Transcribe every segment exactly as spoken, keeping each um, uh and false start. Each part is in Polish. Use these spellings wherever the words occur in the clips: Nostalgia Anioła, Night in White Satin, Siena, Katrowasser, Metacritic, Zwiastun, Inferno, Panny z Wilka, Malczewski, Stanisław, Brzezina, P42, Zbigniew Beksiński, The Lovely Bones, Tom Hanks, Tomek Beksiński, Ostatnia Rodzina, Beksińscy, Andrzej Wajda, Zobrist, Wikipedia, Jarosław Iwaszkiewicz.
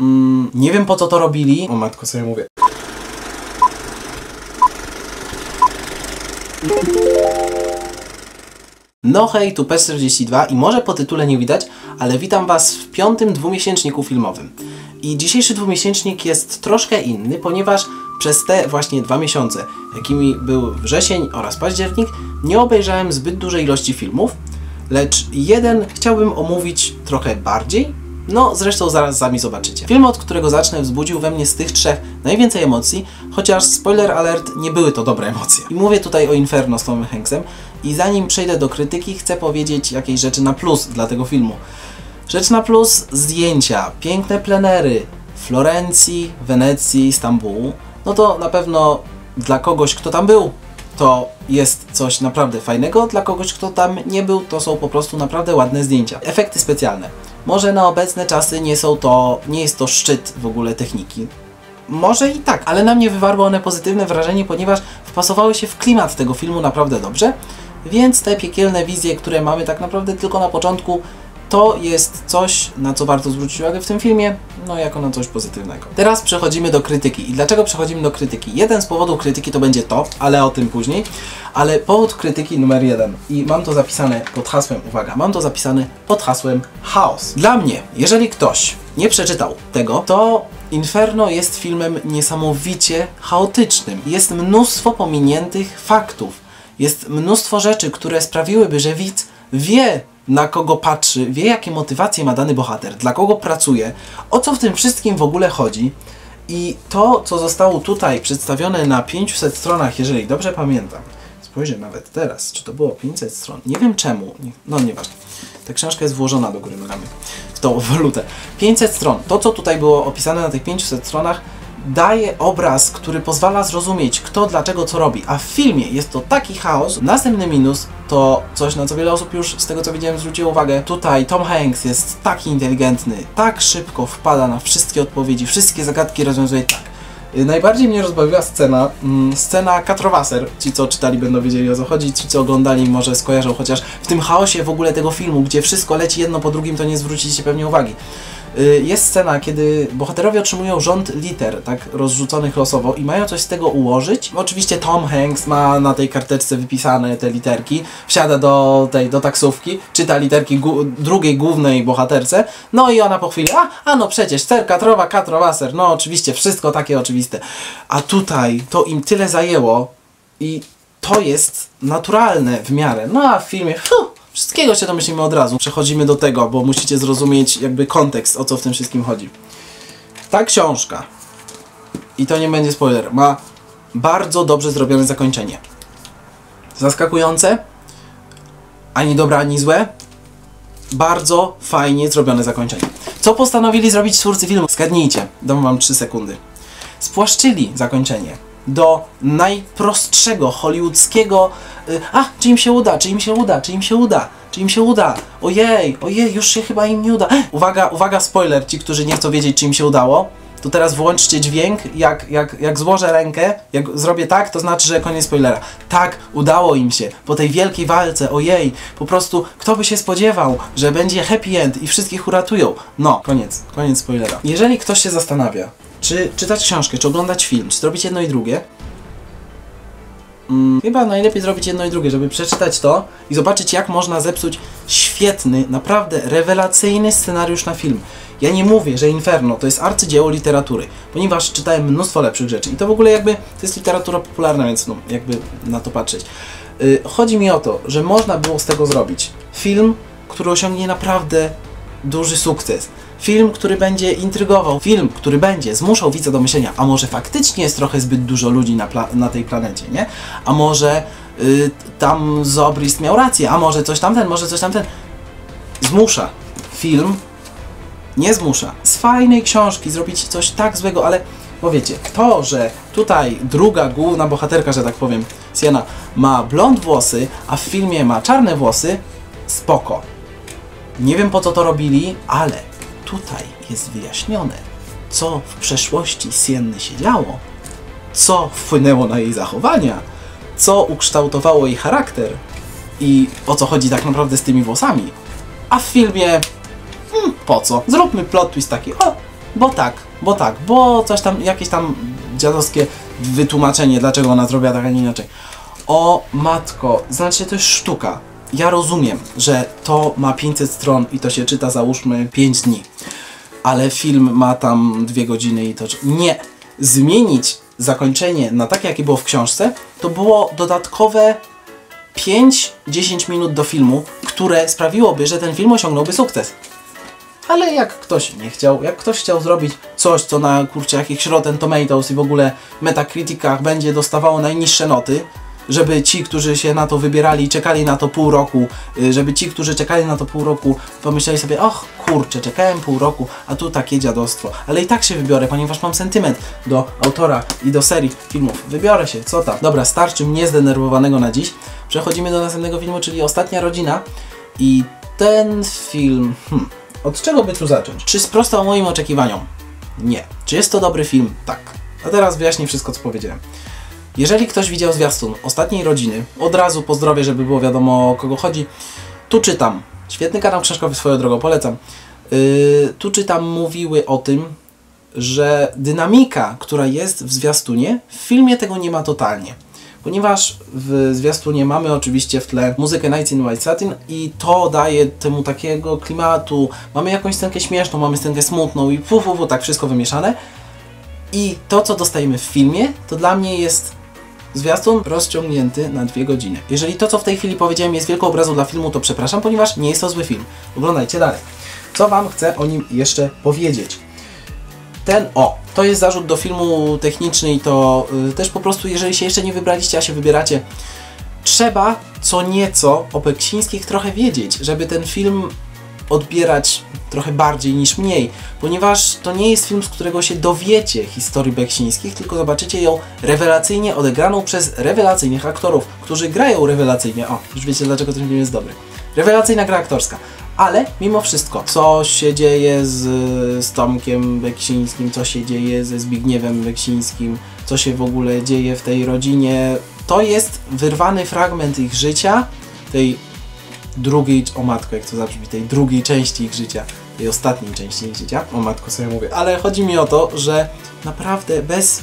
Mm, nie wiem po co to robili. O matko, co ja mówię. No hej, tu P czterdzieści dwa i może po tytule nie widać, ale witam was w piątym dwumiesięczniku filmowym. I dzisiejszy dwumiesięcznik jest troszkę inny, ponieważ przez te właśnie dwa miesiące, jakimi był wrzesień oraz październik, nie obejrzałem zbyt dużej ilości filmów, lecz jeden chciałbym omówić trochę bardziej, no zresztą zaraz sami zobaczycie. Film, od którego zacznę, wzbudził we mnie z tych trzech najwięcej emocji, chociaż spoiler alert, nie były to dobre emocje. I mówię tutaj o Inferno z Tomem Hanksem i zanim przejdę do krytyki, chcę powiedzieć jakieś rzeczy na plus dla tego filmu. Rzecz na plus: zdjęcia, piękne plenery Florencji, Wenecji, Stambułu. No to na pewno dla kogoś, kto tam był, to jest coś naprawdę fajnego, dla kogoś, kto tam nie był, to są po prostu naprawdę ładne zdjęcia. Efekty specjalne. Może na obecne czasy nie są to, nie jest to szczyt w ogóle techniki. Może i tak, ale na mnie wywarły one pozytywne wrażenie, ponieważ wpasowały się w klimat tego filmu naprawdę dobrze, więc te piekielne wizje, które mamy tak naprawdę tylko na początku, to jest coś, na co warto zwrócić uwagę w tym filmie, no jako na coś pozytywnego. Teraz przechodzimy do krytyki. I dlaczego przechodzimy do krytyki? Jeden z powodów krytyki to będzie to, ale o tym później. Ale powód krytyki numer jeden. I mam to zapisane pod hasłem, uwaga, mam to zapisane pod hasłem chaos. Dla mnie, jeżeli ktoś nie przeczytał tego, to Inferno jest filmem niesamowicie chaotycznym. Jest mnóstwo pominiętych faktów. Jest mnóstwo rzeczy, które sprawiłyby, że widz wie, na kogo patrzy, wie jakie motywacje ma dany bohater, dla kogo pracuje, o co w tym wszystkim w ogóle chodzi. I to, co zostało tutaj przedstawione na pięciuset stronach, jeżeli dobrze pamiętam, spojrzę nawet teraz, czy to było pięćset stron, nie wiem czemu, no nieważne, ta książka jest włożona do góry nogami w tą walutę. pięćset stron, to co tutaj było opisane na tych pięciuset stronach, daje obraz, który pozwala zrozumieć, kto, dlaczego, co robi, a w filmie jest to taki chaos. Następny minus to coś, na co wiele osób już z tego co widziałem zwróciło uwagę. Tutaj Tom Hanks jest taki inteligentny, tak szybko wpada na wszystkie odpowiedzi, wszystkie zagadki rozwiązuje tak. Najbardziej mnie rozbawiła scena, scena Katrowasser. Ci co czytali będą wiedzieli o co chodzi, ci co oglądali może skojarzą, chociaż w tym chaosie w ogóle tego filmu, gdzie wszystko leci jedno po drugim, to nie zwróciliście pewnie uwagi. Jest scena, kiedy bohaterowie otrzymują rząd liter, tak rozrzuconych losowo i mają coś z tego ułożyć. Oczywiście Tom Hanks ma na tej karteczce wypisane te literki, wsiada do tej, do taksówki, czyta literki drugiej głównej bohaterce, no i ona po chwili, a, a no przecież, ser, katrowa, katrowaser, no oczywiście, wszystko takie oczywiste. A tutaj to im tyle zajęło i to jest naturalne w miarę, no a w filmie, huh, wszystkiego się domyślimy od razu. Przechodzimy do tego, bo musicie zrozumieć jakby kontekst, o co w tym wszystkim chodzi. Ta książka, i to nie będzie spoiler, ma bardzo dobrze zrobione zakończenie. Zaskakujące, ani dobre, ani złe. Bardzo fajnie zrobione zakończenie. Co postanowili zrobić twórcy filmu? Zgadnijcie, dam wam trzy sekundy. Spłaszczyli zakończenie do najprostszego hollywoodskiego yy, a, czy im się uda, czy im się uda, czy im się uda, czy im się uda, ojej, ojej, już się chyba im nie uda. Uwaga, uwaga, spoiler, ci, którzy nie chcą wiedzieć, czy im się udało, to teraz włączcie dźwięk, jak, jak, jak złożę rękę, jak zrobię tak, to znaczy, że koniec spoilera. Tak, udało im się, po tej wielkiej walce, ojej, po prostu, kto by się spodziewał, że będzie happy end i wszystkich uratują. No, koniec, koniec spoilera. Jeżeli ktoś się zastanawia, czy czytać książkę, czy oglądać film, czy zrobić jedno i drugie? Hmm, chyba najlepiej zrobić jedno i drugie, żeby przeczytać to i zobaczyć, jak można zepsuć świetny, naprawdę rewelacyjny scenariusz na film. Ja nie mówię, że Inferno to jest arcydzieło literatury, ponieważ czytałem mnóstwo lepszych rzeczy i to w ogóle jakby to jest literatura popularna, więc no, jakby na to patrzeć. Yy, chodzi mi o to, że można było z tego zrobić film, który osiągnie naprawdę duży sukces. Film, który będzie intrygował, film, który będzie zmuszał widza do myślenia, a może faktycznie jest trochę zbyt dużo ludzi na, na tej planecie, nie? A może yy, tam Zobrist miał rację, a może coś tamten, może coś tamten. Zmusza. Film nie zmusza. Z fajnej książki zrobić coś tak złego, ale bo wiecie, to, że tutaj druga główna bohaterka, że tak powiem, Siena, ma blond włosy, a w filmie ma czarne włosy, spoko. Nie wiem po co to robili, ale tutaj jest wyjaśnione, co w przeszłości Sienny się działo, co wpłynęło na jej zachowania, co ukształtowało jej charakter i o co chodzi tak naprawdę z tymi włosami. A w filmie, hmm, po co? Zróbmy plot twist taki, o, bo tak, bo tak, bo coś tam, jakieś tam dziadowskie wytłumaczenie, dlaczego ona zrobiła tak, a nie inaczej. O matko, znaczy to jest sztuka. Ja rozumiem, że to ma pięćset stron i to się czyta załóżmy pięć dni, ale film ma tam dwie godziny i to... Nie! Zmienić zakończenie na takie, jakie było w książce, to było dodatkowe pięć do dziesięciu minut do filmu, które sprawiłoby, że ten film osiągnąłby sukces. Ale jak ktoś nie chciał, jak ktoś chciał zrobić coś, co na kurczę jakichś Rotten Tomatoes i w ogóle Metacriticach będzie dostawało najniższe noty, żeby ci, którzy się na to wybierali i czekali na to pół roku, żeby ci, którzy czekali na to pół roku, pomyśleli sobie, och kurczę, czekałem pół roku, a tu takie dziadostwo. Ale i tak się wybiorę, ponieważ mam sentyment do autora i do serii filmów. Wybiorę się, co tam. Dobra, starczy mnie zdenerwowanego na dziś. Przechodzimy do następnego filmu, czyli Ostatnia Rodzina. I ten film... Hmm, od czego by tu zacząć? Czy sprostał moim oczekiwaniom? Nie. Czy jest to dobry film? Tak. A teraz wyjaśnię wszystko, co powiedziałem. Jeżeli ktoś widział zwiastun Ostatniej Rodziny, od razu pozdrowię, żeby było wiadomo, o kogo chodzi. Tu czytam, świetny kanał książkowy, swoją drogą polecam. Yy, tu czytam, mówiły o tym, że dynamika, która jest w zwiastunie, w filmie tego nie ma totalnie. Ponieważ w zwiastunie mamy oczywiście w tle muzykę Night in White Satin i to daje temu takiego klimatu. Mamy jakąś scenkę śmieszną, mamy scenkę smutną i fu, fu, fu, tak wszystko wymieszane. I to, co dostajemy w filmie, to dla mnie jest... Zwiastun rozciągnięty na dwie godziny. Jeżeli to, co w tej chwili powiedziałem, jest wielką obrazą dla filmu, to przepraszam, ponieważ nie jest to zły film. Oglądajcie dalej. Co wam chcę o nim jeszcze powiedzieć? Ten, o, to jest zarzut do filmu techniczny i to yy, też po prostu, jeżeli się jeszcze nie wybraliście, a się wybieracie, trzeba co nieco o Beksińskich trochę wiedzieć, żeby ten film odbierać trochę bardziej niż mniej, ponieważ to nie jest film, z którego się dowiecie historii Beksińskich, tylko zobaczycie ją rewelacyjnie odegraną przez rewelacyjnych aktorów, którzy grają rewelacyjnie. O, już wiecie, dlaczego ten film jest dobry. Rewelacyjna gra aktorska. Ale mimo wszystko, co się dzieje z, z Tomkiem Beksińskim, co się dzieje ze Zbigniewem Beksińskim, co się w ogóle dzieje w tej rodzinie, to jest wyrwany fragment ich życia, tej drugiej, o matko, jak to zabrzmi, tej drugiej części ich życia, tej ostatniej części ich życia, o matko, co ja mówię, ale chodzi mi o to, że naprawdę bez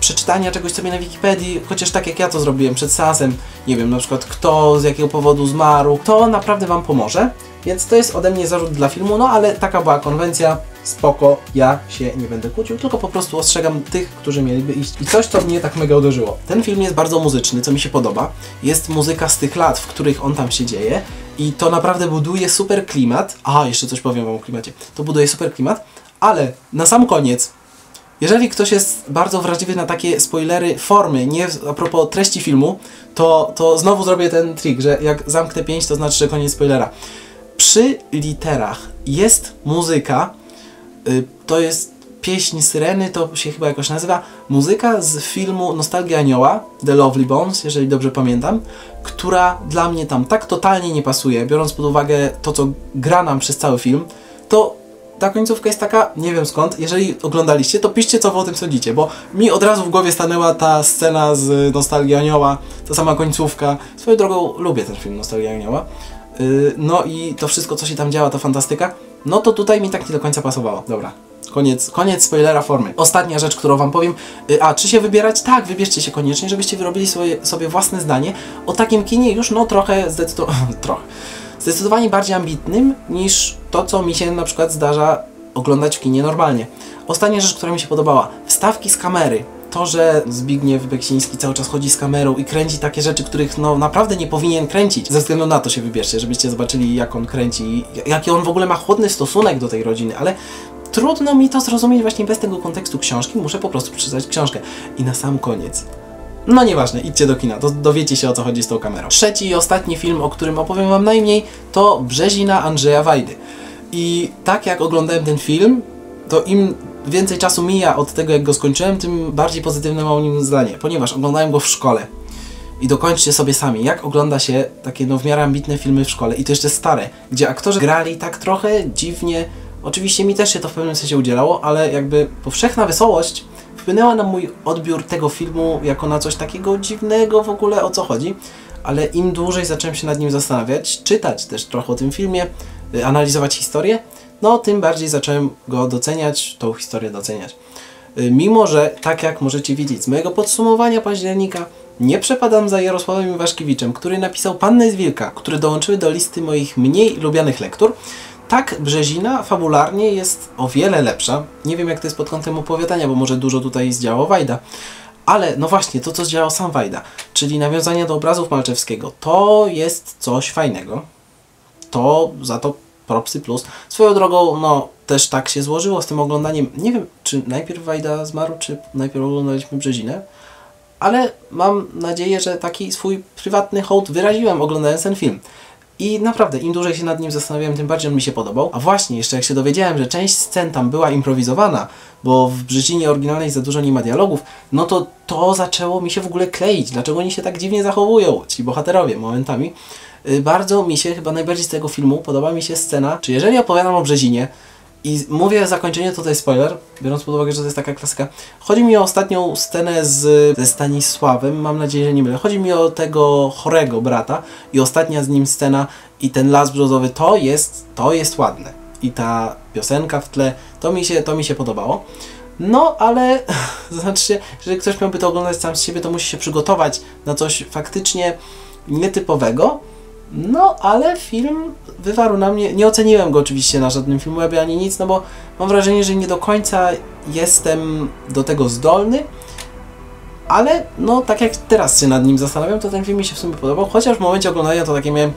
przeczytania czegoś sobie na Wikipedii, chociaż tak jak ja to zrobiłem przed seansem, nie wiem, na przykład kto, z jakiego powodu zmarł, to naprawdę wam pomoże, więc to jest ode mnie zarzut dla filmu, no ale taka była konwencja, spoko, ja się nie będę kłócił, tylko po prostu ostrzegam tych, którzy mieliby iść. I coś, co mnie tak mega uderzyło. Ten film jest bardzo muzyczny, co mi się podoba, jest muzyka z tych lat, w których on tam się dzieje, i to naprawdę buduje super klimat. Aha, jeszcze coś powiem wam o klimacie. To buduje super klimat, ale na sam koniec, jeżeli ktoś jest bardzo wrażliwy na takie spoilery formy, nie a propos treści filmu, to, to znowu zrobię ten trik, że jak zamknę pięć, to znaczy, że koniec spoilera. Przy literach jest muzyka, yy, to jest pieśń Syreny, to się chyba jakoś nazywa, muzyka z filmu Nostalgia Anioła, The Lovely Bones, jeżeli dobrze pamiętam, która dla mnie tam tak totalnie nie pasuje, biorąc pod uwagę to, co gra nam przez cały film, to ta końcówka jest taka, nie wiem skąd, jeżeli oglądaliście, to piszcie, co wy o tym sądzicie, bo mi od razu w głowie stanęła ta scena z Nostalgii Anioła, ta sama końcówka. Swoją drogą lubię ten film Nostalgia Anioła. Yy, no i to wszystko, co się tam działa, ta fantastyka, no to tutaj mi tak nie do końca pasowało. Dobra. Koniec, koniec spoilera formy. Ostatnia rzecz, którą wam powiem. A, czy się wybierać? Tak, wybierzcie się koniecznie, żebyście wyrobili swoje, sobie własne zdanie o takim kinie już no trochę, zdecydu trochę zdecydowanie bardziej ambitnym niż to, co mi się na przykład zdarza oglądać w kinie normalnie. Ostatnia rzecz, która mi się podobała. Wstawki z kamery. To, że Zbigniew Beksiński cały czas chodzi z kamerą i kręci takie rzeczy, których no naprawdę nie powinien kręcić. Ze względu na to się wybierzcie, żebyście zobaczyli, jak on kręci, jaki on w ogóle ma chłodny stosunek do tej rodziny, ale trudno mi to zrozumieć właśnie bez tego kontekstu książki, muszę po prostu przeczytać książkę. I na sam koniec, no nieważne, idźcie do kina, to dowiecie się, o co chodzi z tą kamerą. Trzeci i ostatni film, o którym opowiem wam najmniej, to Brzezina Andrzeja Wajdy. I tak jak oglądałem ten film, to im więcej czasu mija od tego, jak go skończyłem, tym bardziej pozytywne mam o nim zdanie, ponieważ oglądałem go w szkole. I dokończcie sobie sami, jak ogląda się takie no w miarę ambitne filmy w szkole, i to jeszcze stare, gdzie aktorzy grali tak trochę dziwnie. Oczywiście mi też się to w pewnym sensie udzielało, ale jakby powszechna wesołość wpłynęła na mój odbiór tego filmu jako na coś takiego dziwnego, w ogóle o co chodzi. Ale im dłużej zacząłem się nad nim zastanawiać, czytać też trochę o tym filmie, analizować historię, no tym bardziej zacząłem go doceniać, tą historię doceniać. Mimo że, tak jak możecie widzieć z mojego podsumowania października, nie przepadam za Jarosławem Iwaszkiewiczem, który napisał Panny z Wilka, które dołączyły do listy moich mniej lubianych lektur, tak Brzezina fabularnie jest o wiele lepsza. Nie wiem, jak to jest pod kątem opowiadania, bo może dużo tutaj zdziałał Wajda. Ale no właśnie, to co zdziałał sam Wajda, czyli nawiązania do obrazów Malczewskiego, to jest coś fajnego. To za to propsy plus. Swoją drogą, no też tak się złożyło z tym oglądaniem. Nie wiem, czy najpierw Wajda zmarł, czy najpierw oglądaliśmy Brzezinę. Ale mam nadzieję, że taki swój prywatny hołd wyraziłem, oglądając ten film. I naprawdę, im dłużej się nad nim zastanawiałem, tym bardziej on mi się podobał. A właśnie, jeszcze jak się dowiedziałem, że część scen tam była improwizowana, bo w Brzezinie oryginalnej za dużo nie ma dialogów, no to to zaczęło mi się w ogóle kleić. Dlaczego oni się tak dziwnie zachowują, ci bohaterowie, momentami. Bardzo mi się, chyba najbardziej z tego filmu, podoba mi się scena, czy jeżeli opowiadam o Brzezinie, i mówię zakończenie, to jest spoiler, biorąc pod uwagę, że to jest taka klasyka. Chodzi mi o ostatnią scenę z, ze Stanisławem, mam nadzieję, że nie mylę. Chodzi mi o tego chorego brata i ostatnia z nim scena i ten las brzozowy, to jest, to jest ładne. I ta piosenka w tle, to mi się, to mi się podobało. No, ale znaczy, jeżeli ktoś miałby to oglądać sam z siebie, to musi się przygotować na coś faktycznie nietypowego. No, ale film wywarł na mnie... Nie oceniłem go oczywiście na żadnym filmie ani nic, no bo mam wrażenie, że nie do końca jestem do tego zdolny, ale no tak jak teraz się nad nim zastanawiam, to ten film mi się w sumie podobał, chociaż w momencie oglądania to takie miałem...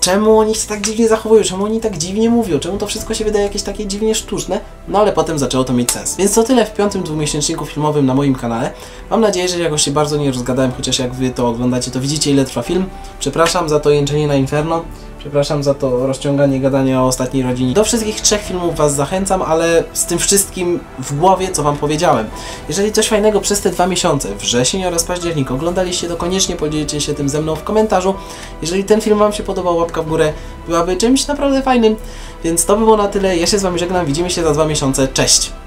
Czemu oni się tak dziwnie zachowują? Czemu oni tak dziwnie mówią? Czemu to wszystko się wydaje jakieś takie dziwnie sztuczne? No ale potem zaczęło to mieć sens. Więc to tyle w piątym dwumiesięczniku filmowym na moim kanale. Mam nadzieję, że jakoś się bardzo nie rozgadałem, chociaż jak wy to oglądacie, to widzicie, ile trwa film. Przepraszam za to jęczenie na Inferno. Przepraszam za to rozciąganie gadania o Ostatniej Rodzinie. Do wszystkich trzech filmów was zachęcam, ale z tym wszystkim w głowie, co wam powiedziałem. Jeżeli coś fajnego przez te dwa miesiące, wrzesień oraz październik, oglądaliście, to koniecznie podzielcie się tym ze mną w komentarzu. Jeżeli ten film wam się podobał, łapka w górę byłaby czymś naprawdę fajnym. Więc to by było na tyle. Ja się z wami żegnam. Widzimy się za dwa miesiące. Cześć!